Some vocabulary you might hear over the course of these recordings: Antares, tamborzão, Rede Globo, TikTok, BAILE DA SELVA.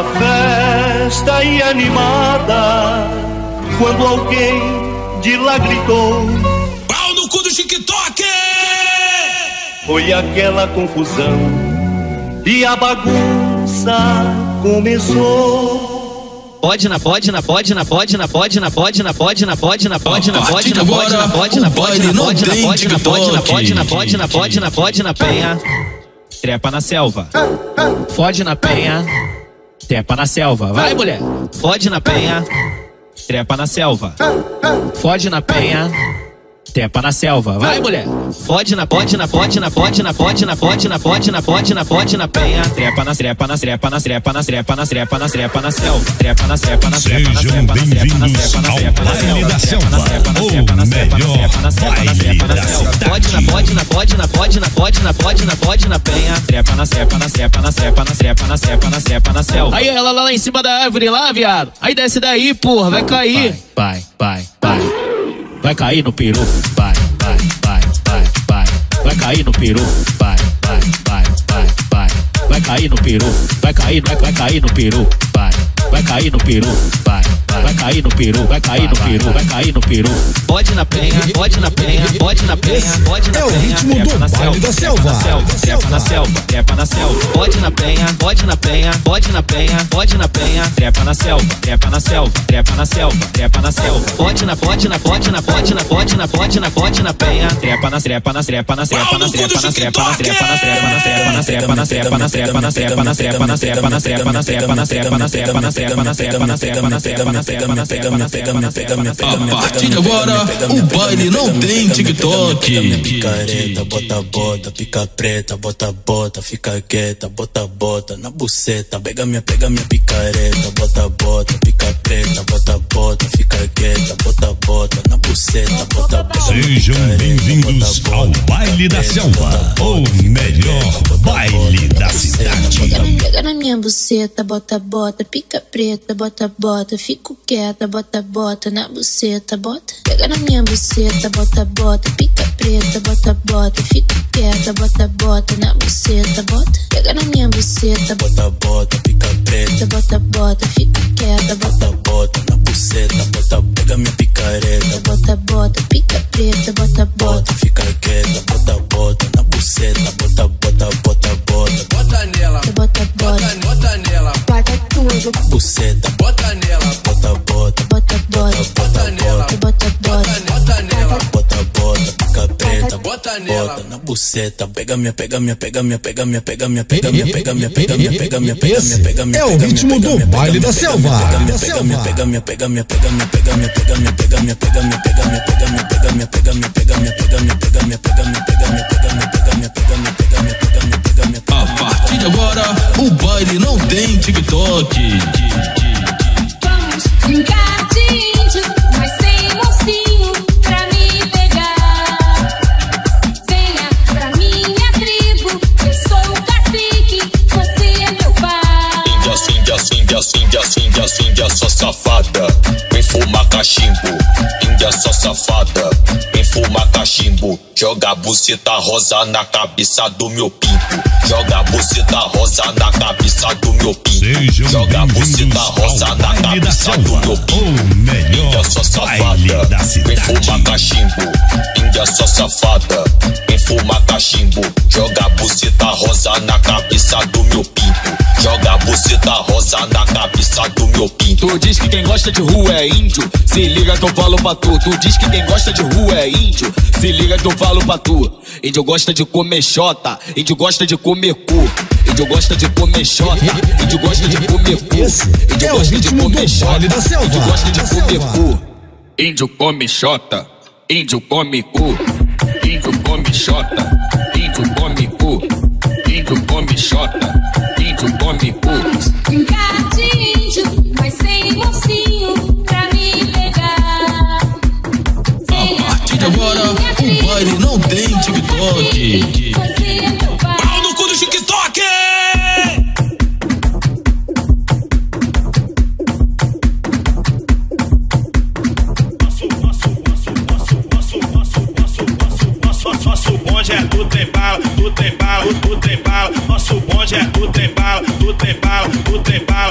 Uma festa e animada, quando alguém de lá gritou: pau no cu do TikTok! Foi aquela confusão e a bagunça começou. Pode na penha. Trepa na selva. Fode na penha. Trepa na selva. Vai, mulher. Fode na penha. Trepa na selva. Fode na penha. Trepa na selva. Vai, mulher. Fode na penha. Trepa na selva. Sejam bem-vindos ao baile da selva. Ou melhor, baile da selva. Fode na penha. Trepa na selva. Aí, ela lá em cima da árvore lá, viado. Aí desce daí, porra, vai cair. Vai. Vai cair no peru, vai. Vai cair no peru, vai. Vai cair no peru, vai cair no peru, vai. Vai cair no peru, vai. Vai cair no peru. Pode na penha. É o ritmo do baile da selva. Trepa na selva. Pode na penha. Trepa na selva. Pode na penha. A partir de agora, o baile não tem TikTok. Picareta, bota, pica preta, bota, fica quieta, bota na buceta. Pega minha picareta, bota, pica preta, bota, fica quieta, bota na buceta. Sejam bem-vindos ao baile da selva, ou melhor, baile da cidade. Pega na minha buceta, bota, pica preta, bota, fico quieta, bota na buceta, bota. Pega na minha buceta, bota, pica preta, bota, fico quieta, bota na buceta, bota. Pega na minha buceta, bota, pica preta, bota, fico quieta, bota na buceta, bota. Pega minha picareta, bota, pica preta, bota, fica quieta, bota na buceta, bota. Bota nela, bota nela, bota tudo, buceta, bota nela, bota nela, bota nela, pica preta, bota na buceta, pega minha. É o ritmo do baile da selva. A partir de agora, o baile não tem TikTok. Vamos brincar de índio, mas sem mocinho pra me pegar. Venha pra minha tribo, eu sou o cacique, você é meu pai. Índia, só safada, vem fumar cachimbo. Índia, só safada, vem fumar cachimbo. Joga a buceta rosa na cabeça do meu pinto. Joga a buceta rosa na cabeça do meu pinto. Joga a buceta rosa na cabeça do meu pinto. Índia, só safada, vem fumar cachimbo. Índia, só safada, vem fumar cachimbo. Joga a buceta rosa na cabeça do meu pinto. Joga a buceta rosa na cabeça do meu pinto. Tu diz que quem gosta de rua é índio, se liga que eu falo pra tu. Tu diz que quem gosta de rua é índio, se liga que eu falo pra tu. Índio gosta de comer xota, índio gosta de comer cu. Índio gosta de comer xota, índio gosta de comer cu. Índio gosta de comer xota, índio gosta de comer cu. Índio come xota, índio come cu. Índio come xota, índio come cu. Índio come xota, índio come cu. Vamos brincar de índio, mas sem mocinho pra me pegar. A partir de agora, o baile não tem TikTok. Pau no cu do TikTok! Nosso bonde é do trem-bala, do trem-bala, do trem-bala. Nosso bonde é do trem-bala, do trem-bala, do trem-bala.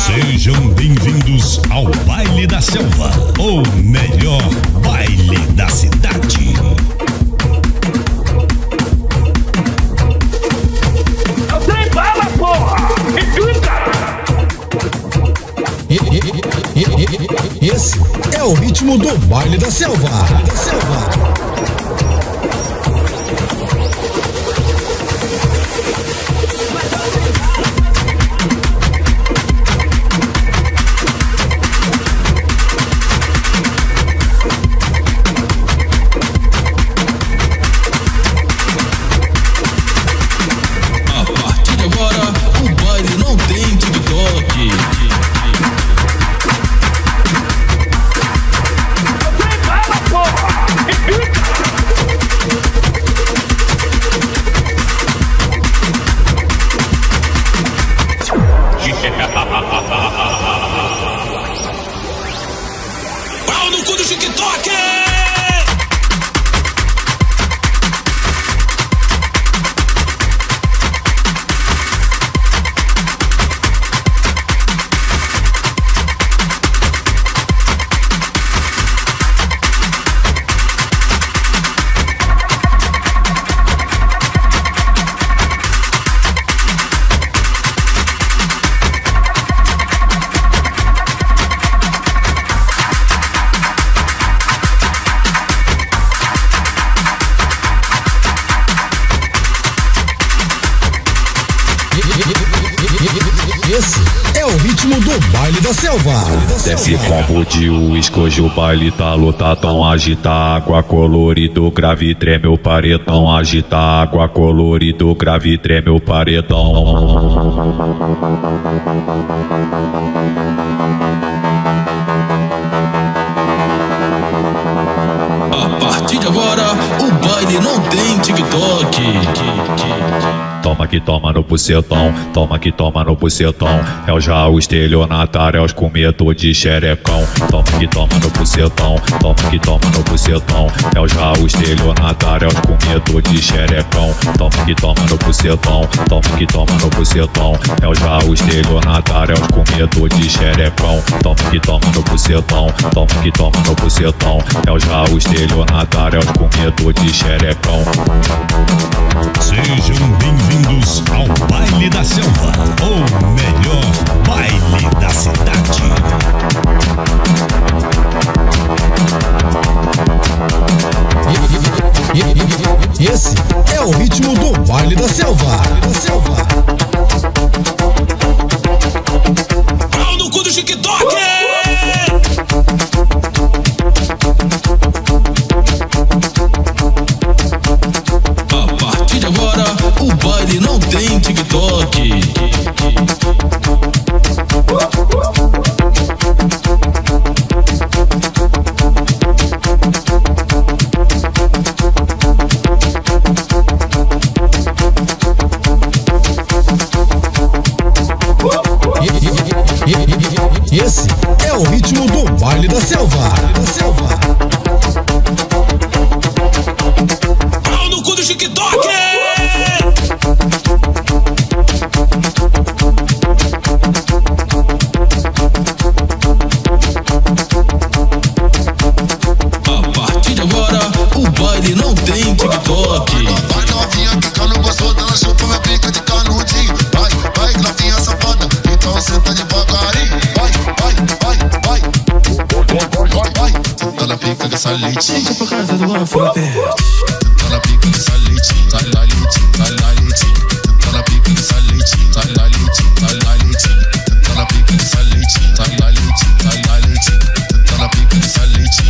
Sejam bem-vindos ao Baile da Selva, ou melhor, baile da cidade. Eu tenho bala, porra! Me pinta! Esse é o ritmo do Baile da Selva. Pau no cu do TikTok! Esse é o ritmo do Baile da Selva. Desce copo de uísque, hoje o baile tá lotadão. Agita água colorido, grave treme o paredão. Agita água colorido, grave treme o paredão. A partir de agora, o baile não tem TikTok. Toma que toma no bucetão, toma que toma no bucetão. É o já o estelionatário, é os cometo de xerecão. Toma que toma no bucetão, toma que toma no bucetão. É o já o estelionatário, é os cometo de xerecão. Toma que toma no bucetão, toma que toma no bucetão. É o já o estelionatário, é os cometo de xerecão. Toma que toma no bucetão, toma que toma no bucetão. É o já o estelionatário, é os cometo de xerecão. Sejam bem-vindos ao Baile da Selva, ou melhor, baile da cidade. Esse é o ritmo do Baile da Selva. Pau no cu do TikTok! Esse é o ritmo do Baile da Selva. Pau no cu do TikTok! A partir de agora, o baile não tem TikTok. Vai novinha, taca no bolso dela, chupa minha pica de canudinho. Vai novinha safada, então senta devagarinho. Salete por causa do amor foi perto. Tá na pica do salete, tá na pica do salete, tá na pica do salete, tá na pica do salete,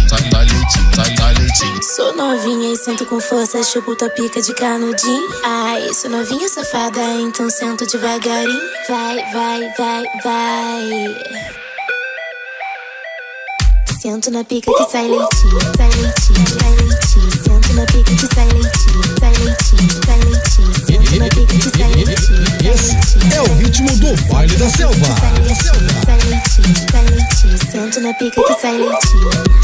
Sou novinha e sento com força, chupo tua pica de canudinho. Ai, sou novinha safada, então sento devagarinho. Vai. Sento na pica que sai leitinho, sento na pica que sai leitinho, Esse é o ritmo do baile da selva. Sento na pica que sai leitinho.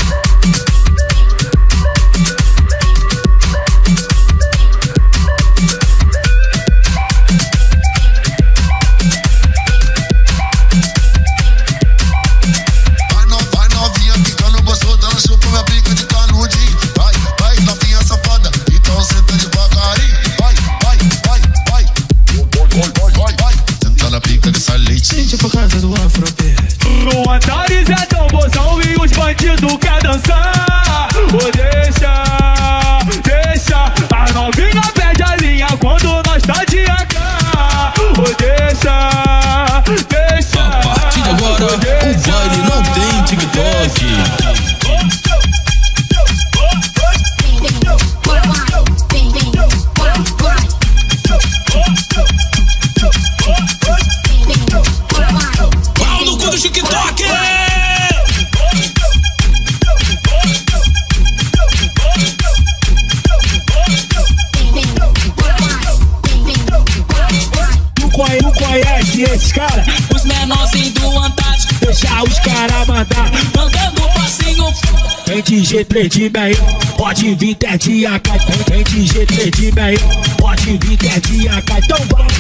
Esses cara, os menorzinhos do Antártico, deixar os caras mandar, mandando passinho foda. Tem TG3 de Baião, pode vir até de AK. Tem TG3 de Baião, pode vir até de AK. Então vai.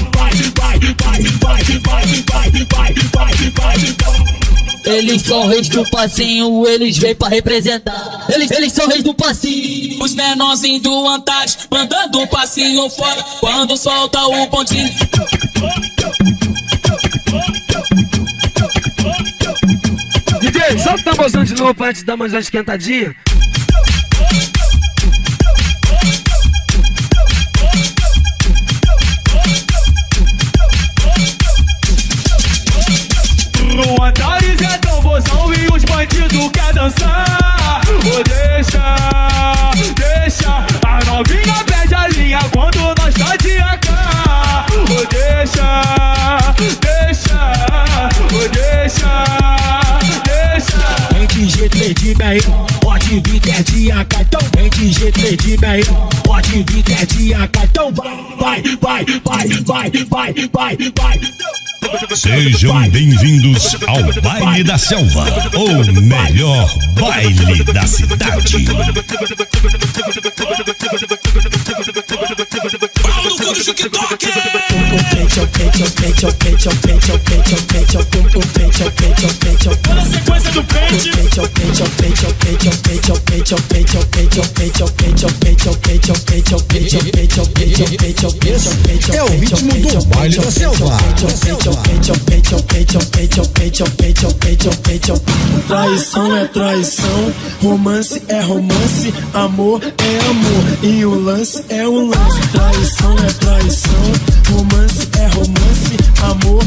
Eles são reis do passinho, eles vêm pra representar. Eles são reis do passinho. Os menorzinhos do Antártico, mandando passinho foda. Quando solta o pontinho. DJ, solta o tamborzão de novo pra gente dar mais uma esquentadinha. No Antares é tamborzão e os bandidos querem dançar. Oh, deixa, a novinha perde a linha quando nós tá de AK. Oh, deixa. Tem TG3 de Baião, pode vir até de AK. Então tem TG3 de Baião, pode vir até de AK. Então vai. Sejam bem-vindos ao Baile da Selva, o melhor baile da cidade. Na sequência do pente. É o ritmo do baile da selva. Traição é traição, romance é romance, amor é amor e o lance é um lance. Traição é traição, romance é romance, amor é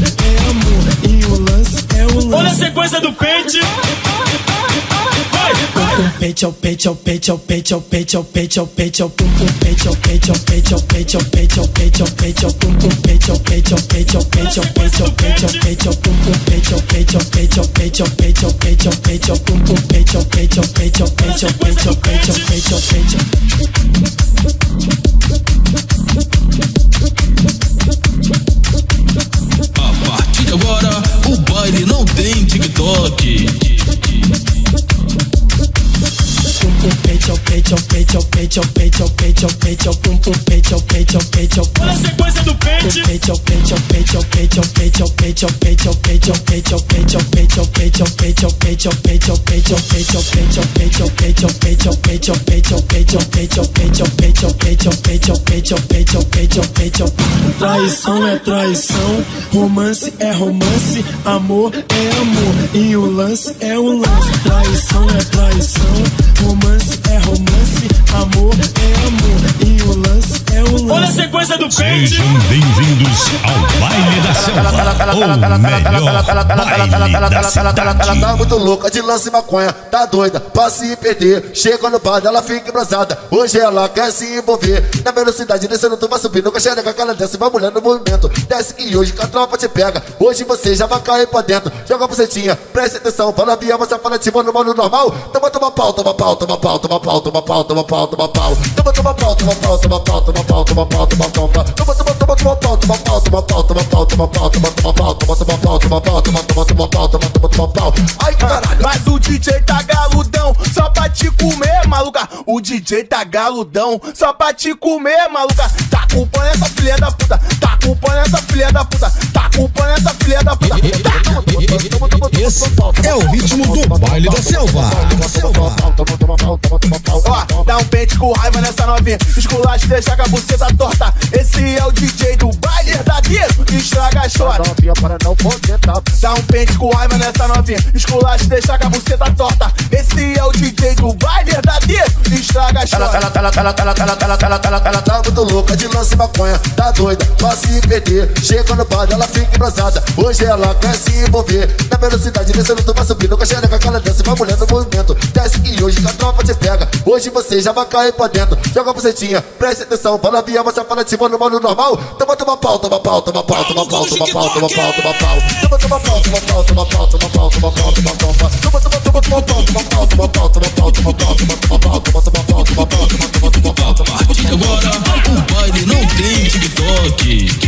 amor e o lance é um lance. Olha a sequência do pente. A partir de agora, o baile não tem TikTok. Olha a sequência do pente. Traição é traição, romance é romance, amor é amor e o lance é um lance. Traição é traição, romance é romance, amor é amor e o lance é o lance. Olha a sequência do pente. Sejam bem-vindos ao Baile da Selva, o melhor baile da cidade. Ela tá muito louca de lance e maconha, tá doida pra se perder. Chega no bar, ela fica embrasada, hoje ela quer se envolver. Na velocidade descendo, tu vai subindo, com a xereca que ela desce, vai mulher no movimento. Desce que hoje que a tropa te pega, hoje você já vai cair pra dentro. Joga a bucetinha, presta atenção, fala via, você fala te manda no normal. Toma, toma pau, toma pau, toma pau, toma pau, toma pau, toma pau, toma pau, toma pau, toma pau, toma pau, toma pau, toma pau, toma pau, toma pau, Ai, caralho. Mas o DJ tá galudão, só pra te comer, maluca. O DJ tá galudão, só pra te comer, maluca. Tá culpando essa filha da puta, tá culpando essa filha da puta, tá culpando essa filha da puta. Esse é o ritmo do baile da selva. Ó, dá um pente com raiva nessa novinha, esculacha, deixa a buceta torta. Esse é o DJ do baile verdadeiro, que estraga a história. Dá um pente com raiva nessa novinha, esculacha, deixa a buceta torta. Esse é o DJ do baile verdadeiro, que estraga a história. Ela tá muito louca de lance maconha, tá doida pra se perder. Chega no bar, ela fica embrasada, hoje ela quer se envolver. Na velocidade, descendo, tu vai subindo, com a xereca que ela desce, vai mulher no movimento. Desce que hoje a tropa te pega, hoje você já vai cair pra dentro. Joga a bucetinha, preste atenção, fala via, você fala tipo no mano normal. Toma, toma pau, toma pau, toma pau, toma pau, toma pau, toma pau, toma pau. Toma, toma pau, toma pau, toma pau, toma pau, toma pau, toma pau. Toma, toma, toma, toma pau, toma pau, toma pau, toma pau, toma pau, toma pau, toma pau, toma pau, toma pau, toma pau. Agora o baile não tem TikTok.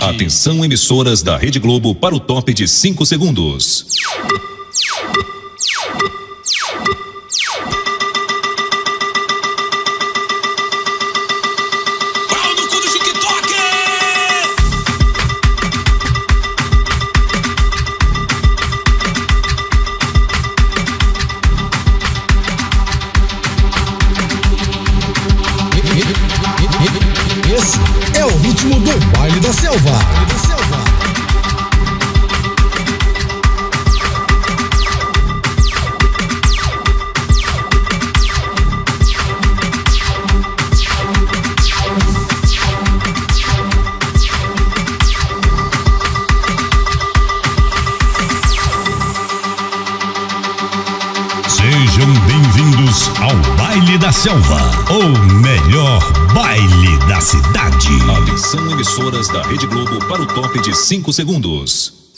Atenção, emissoras da Rede Globo, para o top de 5 segundos. Selva, o melhor baile da cidade. Atenção, emissoras da Rede Globo, para o top de 5 segundos.